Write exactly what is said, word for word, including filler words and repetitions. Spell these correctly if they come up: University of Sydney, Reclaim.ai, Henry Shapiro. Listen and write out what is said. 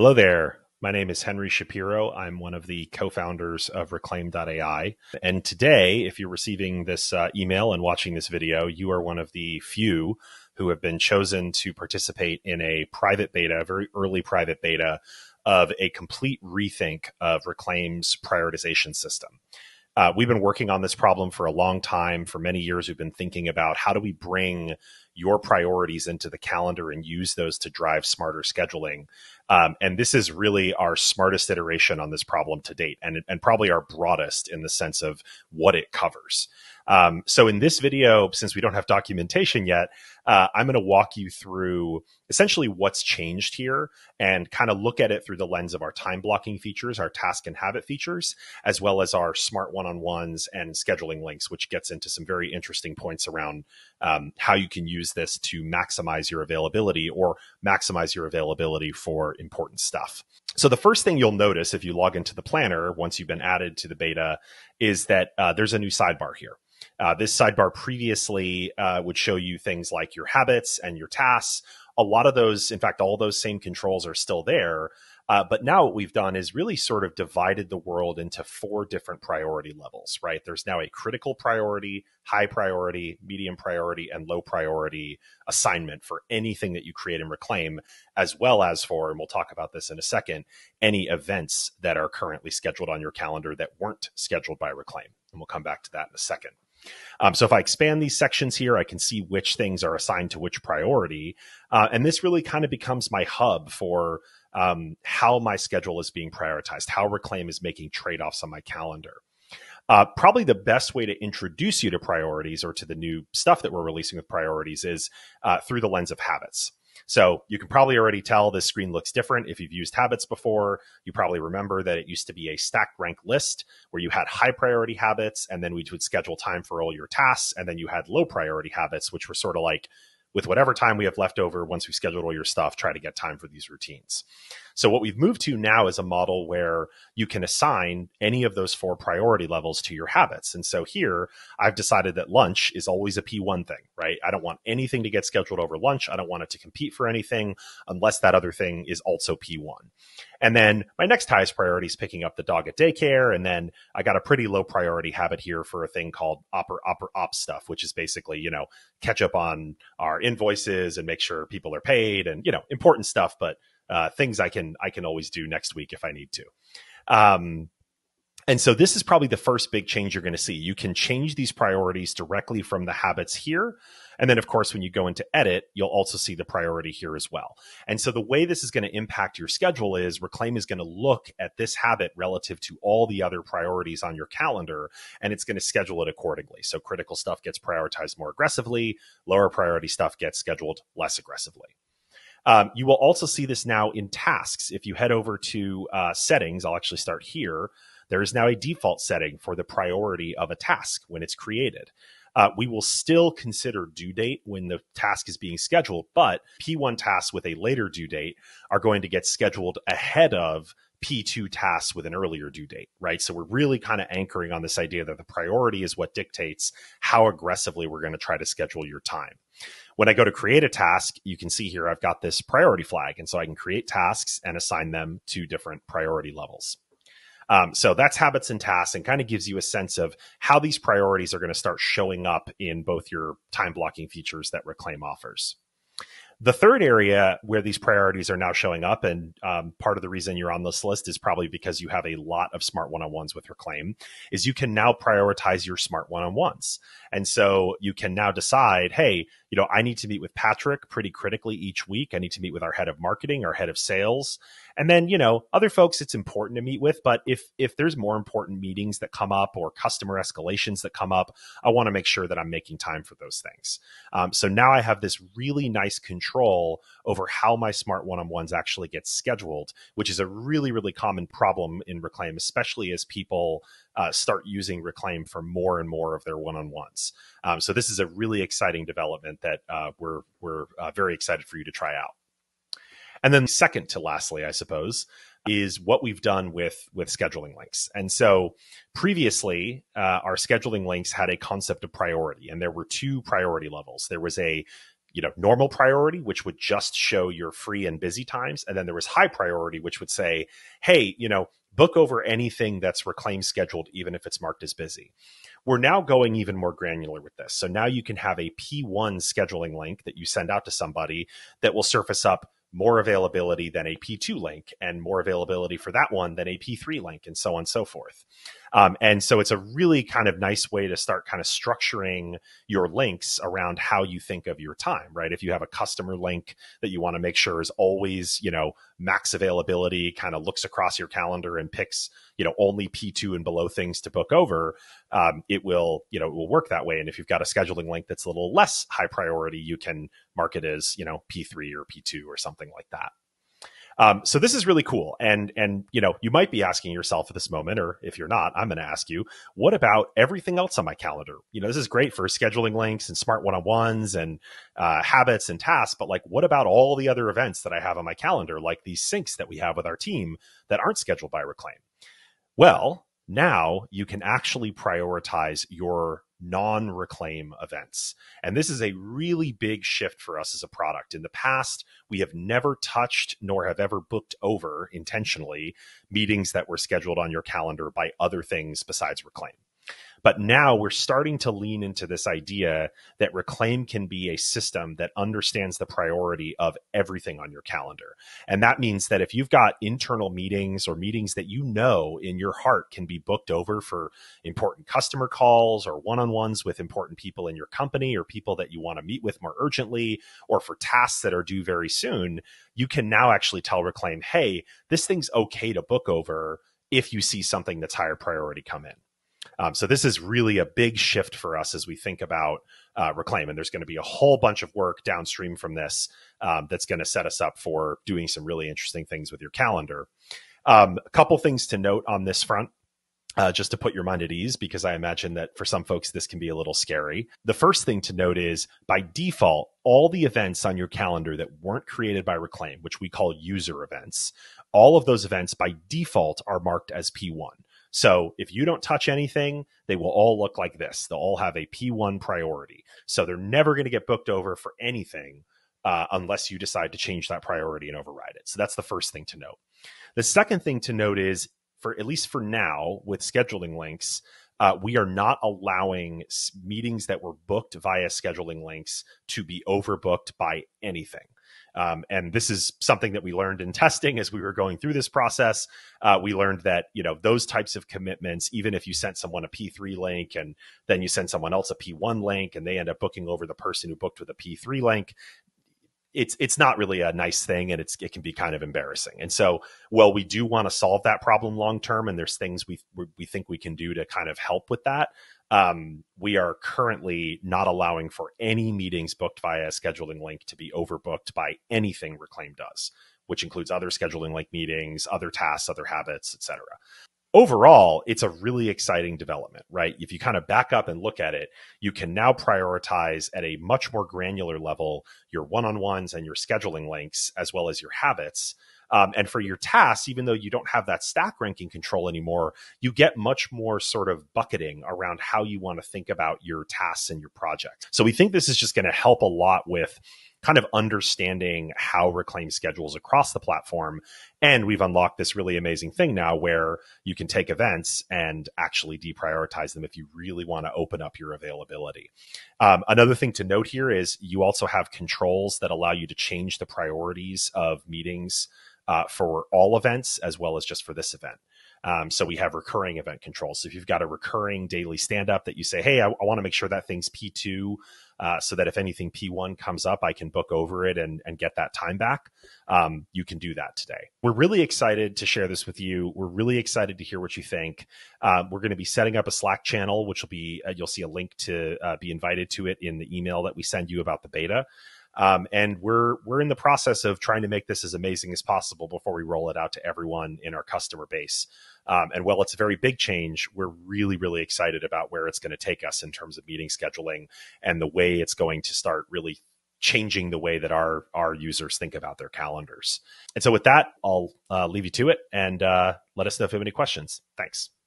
Hello there. My name is Henry Shapiro. I'm one of the co-founders of Reclaim dot A I. And today, if you're receiving this uh, email and watching this video, you are one of the few who have been chosen to participate in a private beta, very early private beta, of a complete rethink of Reclaim's prioritization system. Uh, we've been working on this problem for a long time. For many years, we've been thinking about how do we bring your priorities into the calendar and use those to drive smarter scheduling. Um, and this is really our smartest iteration on this problem to date, and, and probably our broadest in the sense of what it covers. Um, so in this video, since we don't have documentation yet, uh, I'm going to walk you through essentially what's changed here and kind of look at it through the lens of our time blocking features, our task and habit features, as well as our smart one-on-ones and scheduling links, which gets into some very interesting points around um, how you can use this to maximize your availability or maximize your availability for important stuff. So the first thing you'll notice if you log into the planner once you've been added to the beta is that uh, there's a new sidebar here. Uh, this sidebar previously uh, would show you things like your habits and your tasks. A lot of those, in fact, all those same controls are still there. Uh, but now what we've done is really sort of divided the world into four different priority levels, right? There's now a critical priority, high priority, medium priority, and low priority assignment for anything that you create in Reclaim, as well as for, and we'll talk about this in a second, any events that are currently scheduled on your calendar that weren't scheduled by Reclaim. And we'll come back to that in a second. Um, so if I expand these sections here, I can see which things are assigned to which priority. Uh, and this really kind of becomes my hub for um, how my schedule is being prioritized, how Reclaim is making trade-offs on my calendar. Uh, probably the best way to introduce you to priorities or to the new stuff that we're releasing with priorities is uh, through the lens of habits. So you can probably already tell this screen looks different. If you've used habits before, you probably remember that it used to be a stack rank list where you had high priority habits, and then we would schedule time for all your tasks. And then you had low priority habits, which were sort of like, with whatever time we have left over, once we've scheduled all your stuff, try to get time for these routines. So what we've moved to now is a model where you can assign any of those four priority levels to your habits. And so here, I've decided that lunch is always a P one thing, right? I don't want anything to get scheduled over lunch. I don't want it to compete for anything unless that other thing is also P one. And then my next highest priority is picking up the dog at daycare. And then I got a pretty low priority habit here for a thing called oper, oper, op stuff, which is basically, you know, catch up on our invoices and make sure people are paid and, you know, important stuff, but uh, things I can, I can always do next week if I need to. Um, And so this is probably the first big change you're going to see. You can change these priorities directly from the habits here. And then, of course, when you go into edit, you'll also see the priority here as well. And so the way this is going to impact your schedule is Reclaim is going to look at this habit relative to all the other priorities on your calendar, and it's going to schedule it accordingly. So critical stuff gets prioritized more aggressively. Lower priority stuff gets scheduled less aggressively. Um, you will also see this now in tasks. If you head over to uh, settings, I'll actually start here. There is now a default setting for the priority of a task when it's created. Uh, we will still consider due date when the task is being scheduled, but P one tasks with a later due date are going to get scheduled ahead of P two tasks with an earlier due date, right? So we're really kind of anchoring on this idea that the priority is what dictates how aggressively we're going to try to schedule your time. When I go to create a task, you can see here I've got this priority flag, and so I can create tasks and assign them to different priority levels. Um, so that's habits and tasks, and kind of gives you a sense of how these priorities are going to start showing up in both your time blocking features that Reclaim offers. The third area where these priorities are now showing up, and um, part of the reason you're on this list is probably because you have a lot of smart one-on-ones with Reclaim, is you can now prioritize your smart one-on-ones. And so you can now decide, hey, you know, I need to meet with Patrick pretty critically each week. I need to meet with our head of marketing, our head of sales. And then, you know, other folks it's important to meet with, but if if there's more important meetings that come up or customer escalations that come up, I want to make sure that I'm making time for those things. Um, so now I have this really nice control Control over how my smart one-on-ones actually get scheduled, which is a really, really common problem in Reclaim, especially as people uh, start using Reclaim for more and more of their one-on-ones. Um, so this is a really exciting development that uh, we're, we're uh, very excited for you to try out. And then second to lastly, I suppose, is what we've done with, with scheduling links. And so previously, uh, our scheduling links had a concept of priority, and there were two priority levels. There was a you know, normal priority, which would just show your free and busy times. And then there was high priority, which would say, hey, you know, book over anything that's Reclaim scheduled, even if it's marked as busy. We're now going even more granular with this. So now you can have a P one scheduling link that you send out to somebody that will surface up more availability than a P two link, and more availability for that one than a P three link, and so on and so forth. Um, and so it's a really kind of nice way to start kind of structuring your links around how you think of your time, right? If you have a customer link that you want to make sure is always, you know, max availability, kind of looks across your calendar and picks, you know, only P two and below things to book over, um, it will, you know, it will work that way. And if you've got a scheduling link that's a little less high priority, you can mark it as, you know, P three or P two or something like that. Um, so this is really cool. And, and, you know, you might be asking yourself at this moment, or if you're not, I'm going to ask you, what about everything else on my calendar? You know, this is great for scheduling links and smart one-on-ones and uh, habits and tasks, but like, what about all the other events that I have on my calendar, like these syncs that we have with our team that aren't scheduled by Reclaim? Well, now you can actually prioritize your non-Reclaim events. And this is a really big shift for us as a product. In the past, we have never touched nor have ever booked over intentionally meetings that were scheduled on your calendar by other things besides Reclaim. But now we're starting to lean into this idea that Reclaim can be a system that understands the priority of everything on your calendar. And that means that if you've got internal meetings or meetings that you know in your heart can be booked over for important customer calls or one-on-ones with important people in your company or people that you want to meet with more urgently, or for tasks that are due very soon, you can now actually tell Reclaim, hey, this thing's okay to book over if you see something that's higher priority come in. Um, so this is really a big shift for us as we think about uh, Reclaim. And there's going to be a whole bunch of work downstream from this um, that's going to set us up for doing some really interesting things with your calendar. Um, a couple things to note on this front, uh, just to put your mind at ease, because I imagine that for some folks, this can be a little scary. The first thing to note is, by default, all the events on your calendar that weren't created by Reclaim, which we call user events, all of those events by default are marked as P one. So if you don't touch anything, they will all look like this. They'll all have a P one priority. So they're never going to get booked over for anything uh, unless you decide to change that priority and override it. So that's the first thing to note. The second thing to note is, for at least for now, with scheduling links, uh, we are not allowing meetings that were booked via scheduling links to be overbooked by anything. Um, and this is something that we learned in testing as we were going through this process. Uh, we learned that, you know, those types of commitments, even if you sent someone a P three link and then you send someone else a P one link and they end up booking over the person who booked with a P three link, it's it's not really a nice thing, and it's it can be kind of embarrassing. And so, well, we do want to solve that problem long term, and there's things we we think we can do to kind of help with that. Um, we are currently not allowing for any meetings booked via a scheduling link to be overbooked by anything Reclaim does, which includes other scheduling link meetings, other tasks, other habits, et cetera. Overall, it's a really exciting development, right? If you kind of back up and look at it, you can now prioritize at a much more granular level your one-on-ones and your scheduling links, as well as your habits. Um, and for your tasks, even though you don't have that stack ranking control anymore, you get much more sort of bucketing around how you want to think about your tasks and your project. So we think this is just going to help a lot with kind of understanding how Reclaim schedules across the platform. And we've unlocked this really amazing thing now where you can take events and actually deprioritize them if you really want to open up your availability. Um, another thing to note here is you also have controls that allow you to change the priorities of meetings Uh, for all events, as well as just for this event. Um, so we have recurring event controls. So if you've got a recurring daily stand-up that you say, hey, I, I want to make sure that thing's P two, uh, so that if anything P one comes up, I can book over it and, and get that time back. Um, you can do that today. We're really excited to share this with you. We're really excited to hear what you think. Uh, we're going to be setting up a Slack channel, which will be, uh, you'll see a link to uh, be invited to it in the email that we send you about the beta. Um, and we're we're in the process of trying to make this as amazing as possible before we roll it out to everyone in our customer base. Um, and while it's a very big change, we're really, really excited about where it's going to take us in terms of meeting scheduling and the way it's going to start really changing the way that our, our users think about their calendars. And so with that, I'll uh, leave you to it, and uh, let us know if you have any questions. Thanks.